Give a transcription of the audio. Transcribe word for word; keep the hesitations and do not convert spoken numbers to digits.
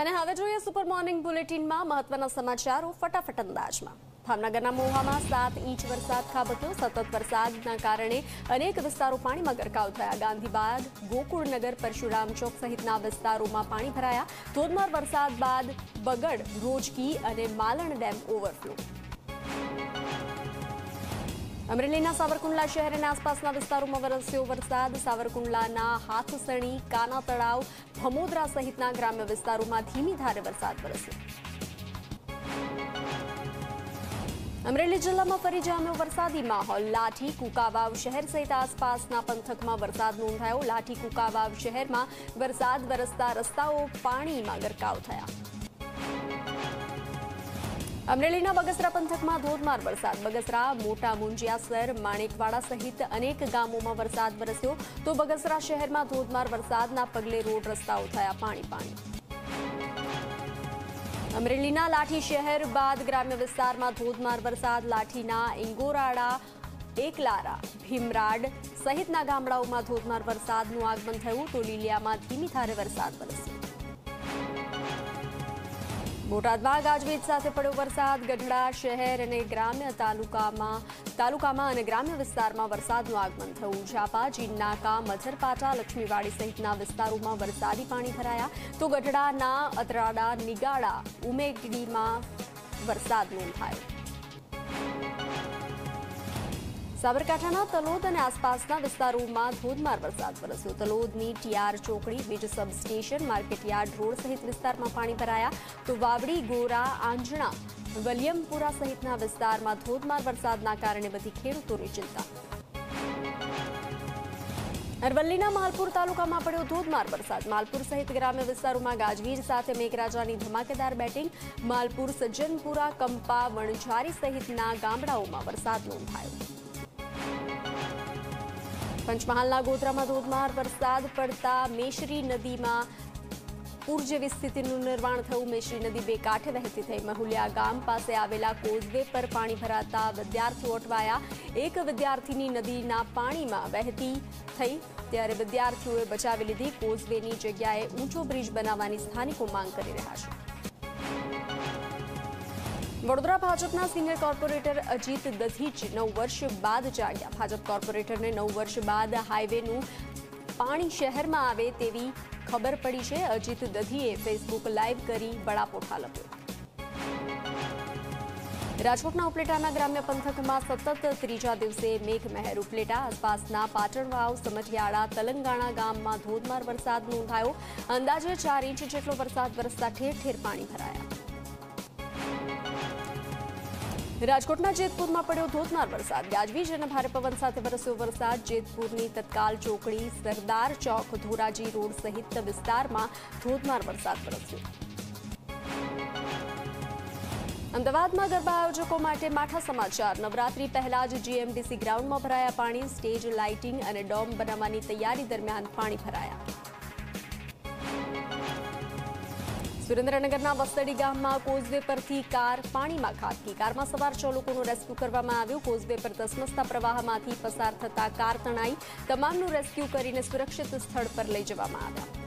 અને હવે જોઈએ સુપર મોર્નિંગ બુલેટિનમાં મહત્વના સમાચારો ફટાફટ અંદાજમાં। ભાવનગરના મોહામાં સાત ઇંચ વરસાદ ખાબક્યો। સતત વરસાદના કારણે અનેક વિસ્તારો પાણીમાં ગરકાવ થયા। ગાંધીબાગ, ગોકુળનગર, પરશુરામ ચોક સહિતના વિસ્તારોમાં પાણી ભરાયા। ધોધમાર વરસાદ બાદ બગડ, રોજકી અને માલણ ડેમ ઓવરફ્લો। અમરેલીના સાવરકુંડલા શહેર અને આસપાસના વિસ્તારોમાં વરસ્યો વરસાદ। સાવરકુંડલાના હાથસણી, કાના તળાવ, ભમોદરા સહિતના ગ્રામ્ય વિસ્તારોમાં ધીમી ધારે વરસાદ વરસ્યો। અમરેલી જિલ્લામાં ફરી જામ્યો વરસાદી માહોલ। લાઠી, કુકાવાવ શહેર સહિત આસપાસના પંથકમાં વરસાદ નોંધાયો। લાઠી કુકાવાવ શહેરમાં વરસાદ વરસતા રસ્તાઓ પાણીમાં ગરકાવ થયા। અમરેલીના બગસરા પંથકમાં ધોધમાર વરસાદ। બગસરા, મોટા મુંજિયાસર, માણેકવાડા સહિત અનેક ગામોમાં વરસાદ વરસ્યો। તો બગસરા શહેરમાં ધોધમાર વરસાદના પગલે રોડ રસ્તાઓ થયા પાણી પાણી। અમરેલીના લાઠી શહેર બાદ ગ્રામ્ય વિસ્તારમાં ધોધમાર વરસાદ। લાઠીના ઇંગોરાળા, એકલારા, ભીમરાડ સહિતના ગામડાઓમાં ધોધમાર વરસાદનું આગમન થયું। તો લીલિયામાં ધીમી ધારે વરસાદ વરસ્યો। બોટાદમાં ગાજવીજ સાથે પડ્યો વરસાદ। ગઢડા શહેર અને ગ્રામ્ય તાલુકામાં તાલુકામાં અને ગ્રામ્ય વિસ્તારમાં વરસાદનું આગમન થયું। ઝાપા, જીનનાકા, મધરપાટા, લક્ષ્મીવાડી સહિતના વિસ્તારોમાં વરસાદી પાણી ભરાયા। તો ગઢડાના અતરાડા, નિગાડા, ઉમેગડીમાં વરસાદ નોંધાયો। સાબરકાંઠાના તલોદ અને આસપાસના વિસ્તારોમાં ધોધમાર વરસાદ વરસ્યો। તલોદની ટીઆર ચોકડી, વીજ સબસ્ટેશન, માર્કેટયાર્ડ રોડ સહિત વિસ્તારમાં પાણી ભરાયા। તો વાવડી, ગોરા, આંજણા, વલિયમપુરા સહિતના વિસ્તારમાં ધોધમાર વરસાદના કારણે બધી ખેડૂતોની ચિંતા। અરવલ્લીના માલપુર તાલુકામાં પડ્યો ધોધમાર વરસાદ। માલપુર સહિત ગ્રામ્ય વિસ્તારોમાં ગાજવીજ સાથે મેઘરાજાની ધમાકેદાર બેટિંગ। માલપુર, સજ્જનપુરા, કંપા, વણઝારી સહિતના ગામડાઓમાં વરસાદ નોંધાયો। પંચમહાલના ગોધરામાં ધોધમાર વરસાદ પડતા મેશરી નદીમાં પૂર જેવી સ્થિતિનું નિર્માણ થયું। મેશરી નદી બે કાંઠે વહેતી થઈ। મહુલિયા ગામ પાસે આવેલા કોઝવે પર પાણી ભરાતા વિદ્યાર્થીઓ અટવાયા। એક વિદ્યાર્થીની નદીના પાણીમાં વહેતી થઈ, ત્યારે વિદ્યાર્થીઓએ બચાવી લીધી। કોઝવેની જગ્યાએ ઊંચો બ્રિજ બનાવવાની સ્થાનિકો માંગ કરી રહ્યા છે। વડોદરા ભાજપના સિનિયર કોર્પોરેટર અજીત દધીચ નવ વર્ષ બાદ જાગ્યા। ભાજપ કોર્પોરેટરને નવ વર્ષ બાદ હાઈવેનું પાણી શહેરમાં આવે તેવી ખબર પડી છે। અજીત દધીએ ફેસબુક લાઈવ કરી બળાપો ઠાલવ્યો। રાજકોટના ઉપલેટાના ગ્રામ્ય પંથકમાં સતત ત્રીજા દિવસે મેઘમહેર। ઉપલેટા આસપાસના પાટણવાવ, સમઢિયાળા, તલંગાણા ગામમાં ધોધમાર વરસાદ નોંધાયો। અંદાજે ચાર ઇંચ જેટલો વરસાદ વરસતા ઠેર ઠેર પાણી ભરાયા। રાજકોટના જેતપુરમાં પડ્યો ધોધમાર વરસાદ। ગાજવીજ અને ભારે પવન સાથે વરસ્યો વરસાદ। જેતપુરની તત્કાલ ચોકડી, સરદાર ચોક, ધોરાજી રોડ સહિત વિસ્તારમાં ધોધમાર વરસાદ વરસ્યો। અમદાવાદમાં ગરબા આયોજકો માટે માઠા સમાચાર। નવરાત્રી પહેલા જ જીએમડીસી ગ્રાઉન્ડમાં ભરાયા પાણી। સ્ટેજ લાઇટિંગ અને ડોમ બનાવવાની તૈયારી દરમિયાન પાણી ભરાયા। સુરેન્દ્રનગરના વસ્તડી ગામમાં કોઝવે પરથી કાર પાણીમાં ખાબકી। કારમાં સવાર છ લોકોનું રેસ્ક્યુ કરવામાં આવ્યું। કોઝવે પર ધસમસતા પ્રવાહમાંથી પસાર થતા કાર તણાઈ। તમામનું રેસ્ક્યુ કરીને સુરક્ષિત સ્થળ પર લઈ જવામાં આવ્યા।